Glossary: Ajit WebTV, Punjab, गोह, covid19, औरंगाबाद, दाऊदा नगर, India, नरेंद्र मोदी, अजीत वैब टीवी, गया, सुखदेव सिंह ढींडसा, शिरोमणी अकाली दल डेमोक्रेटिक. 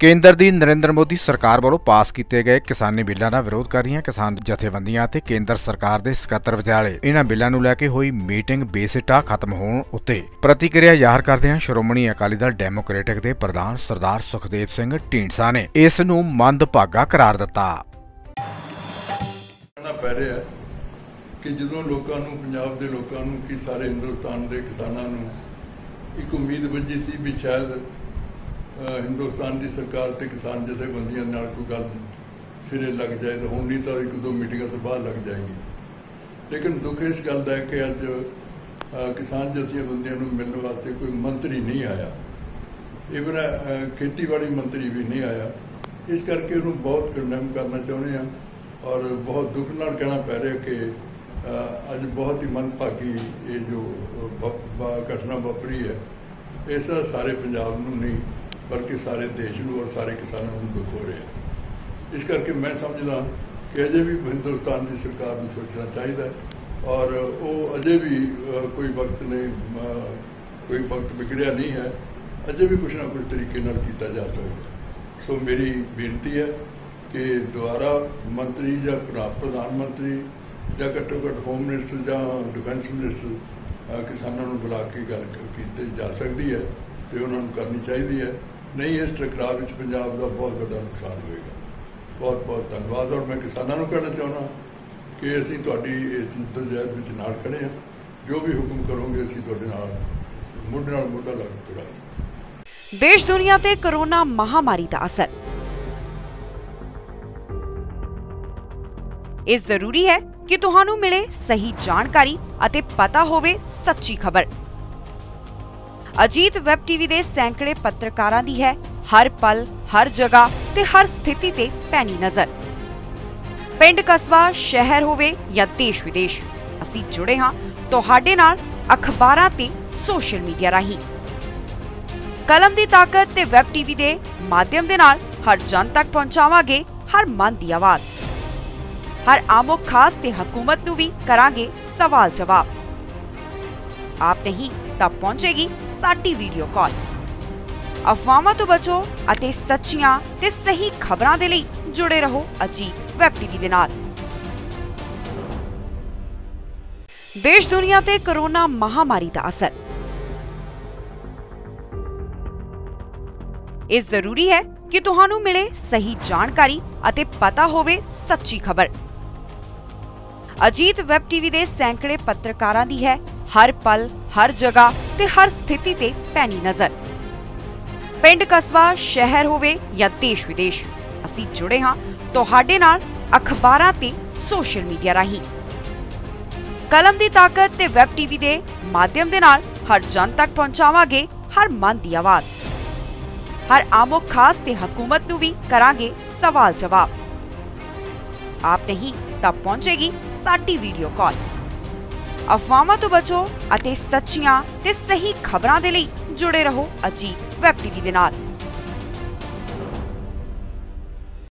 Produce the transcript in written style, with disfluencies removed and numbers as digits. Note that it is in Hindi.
केंद्र दी नरेंद्र मोदी सरकार वालों पास किए गए किसानी बिलों का विरोध कर रही किसान जथेबंदियां ते केंद्र सरकार के सकत्र विचाले इन्हां बिलों नूं लैके हुई मीटिंग बेसिटा खत्म होण उत्ते प्रतिक्रिया जाहिर करदे हैं। शिरोमणी अकाली दल डेमोक्रेटिक के प्रधान सरदार सुखदेव सिंह ढींडसा ने इस नूं मंदभागा करार दिता। जो लोगों पंजाब के लोगों कि सारे हिंदुस्तान के किसानों एक उम्मीद बजी सी भी शायद हिंदुस्तान की सरकार तो किसान जथेबंदियों कोई गल सिरे लग जाए तो होनी तो एक दो मीटिंगों तो बाद लग जाएगी, लेकिन दुख इस गल का है कि अज किसान जथेबंदियों को मिलने वास्ते कोई मंत्री नहीं आया, ईवन खेतीबाड़ी मंत्री भी नहीं आया। इस करके उन्होंने बहुत कंडैम करना चाहते हैं और बहुत दुख न कहना पै रहा कि अज बहुत ही मंदभागी ये जो घटना वापरी है, इस सारे पंजाब में नहीं बल्कि सारे देश में और सारे किसानों को दुख हो रहा है। इस करके मैं समझदा कि अजे भी हिंदुस्तान की सरकार में सोचना चाहिए और वो अजे भी कोई वक्त बिगड़िया नहीं है, अजे भी कुछ ना कुछ तरीके नाल किया जा सकता है। सो मेरी बेनती है कि दोबारा मंत्री या प्रधानमंत्री या घट्टो घट्ट होम मिनिस्टर या डिफेंस मिनिस्टर किसानों को बुला के गल की जा सकती है तो उन्होंने करनी चाहिए है, नहीं इस टकराव में पंजाब का बहुत बड़ा नुकसान होगा। बहुत बहुत धन्यवाद। और मैं किसानों को कहना चाहना कि असीं तुहाडी इस जद्दोजहद विच नाल खड़े हैं, जो भी हुक्म करोगे असीं तुहाडे नाल मोढे ला के खड़े। देश दुनिया ते कोरोना महामारी का असर इस जरूरी है कि तुहानू मिले सही जानकारी अते पता होवे सच्ची खबर। अजीत वैब टीवी दे सैकड़े पत्रकारां दी है हर पल हर जगह ते हर स्थिति ते पैनी नजर। पिंड कस्बा शहर होवे या देश विदेश असीं जुड़े हां तुहाडे नाल अखबारां ते सोशल मीडिया राही। कलम दी ताकत ते वैब टीवी दे माध्यम दे नाल हर जन तक पहुंचावांगे हर मन दी आवाज। हर आमो खास ते हुकूमत नू भी करांगे सवाल जवाब। आप नहीं तब पहुंचेगी साडी वीडियो कॉल। अफवाहां तो बचो अते सच्चियां ते सही खबरां दे लई जुड़े रहो अजीत वैब टीवी दे नाल। देश दुनिया ते कोरोना महामारी दा असर इस जरूरी है कि तुहानू मिले सही जानकारी अते पता होवे सच्ची खबर। अजीत वैब टीवी दे सैकड़े पत्रकारां दी है हर पल हर जगह ते हर स्थिति ते पैनी नजर। पिंड कस्बा शहर होवे या देश विदेश असीं जुड़े हां तुहाडे नाल अखबारां ते सोशल मीडिया राही। कलम दी ताकत ते वैब टीवी दे माध्यम दे नाल हर जन तक पहुंचावांगे हर मन दी आवाज। हर आमो खास ते हुकूमत नू भी करांगे सवाल जवाब। आप नहीं तब पहुंचेगी ਸਾਡੀ ਵੀਡੀਓ ਕਾਲ। ਅਫਵਾਹਾਂ ਤੋਂ ਬਚੋ ਅਤੇ ਸੱਚੀਆਂ ਤੇ ਸਹੀ ਖਬਰਾਂ ਦੇ ਲਈ ਜੁੜੇ ਰਹੋ ਅਜੀਤ ਵੈਬ ਟੀਵੀ ਦੇ ਨਾਲ।